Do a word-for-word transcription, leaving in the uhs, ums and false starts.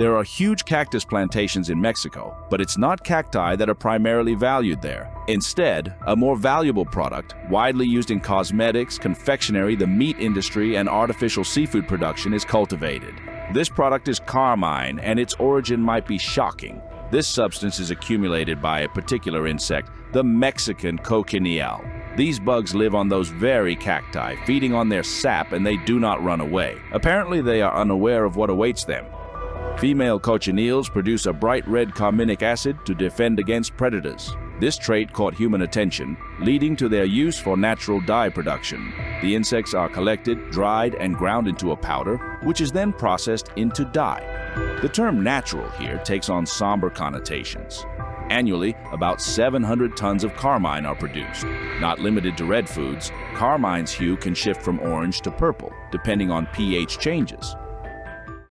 There are huge cactus plantations in Mexico, but it's not cacti that are primarily valued there. Instead, a more valuable product, widely used in cosmetics, confectionery, the meat industry, and artificial seafood production, is cultivated. This product is carmine, and its origin might be shocking. This substance is accumulated by a particular insect, the Mexican cochineal. These bugs live on those very cacti, feeding on their sap, and they do not run away. Apparently, they are unaware of what awaits them. Female cochineals produce a bright red carminic acid to defend against predators. This trait caught human attention, leading to their use for natural dye production. The insects are collected, dried, and ground into a powder, which is then processed into dye. The term natural here takes on somber connotations. Annually, about seven hundred tons of carmine are produced. Not limited to red foods, carmine's hue can shift from orange to purple, depending on pH changes.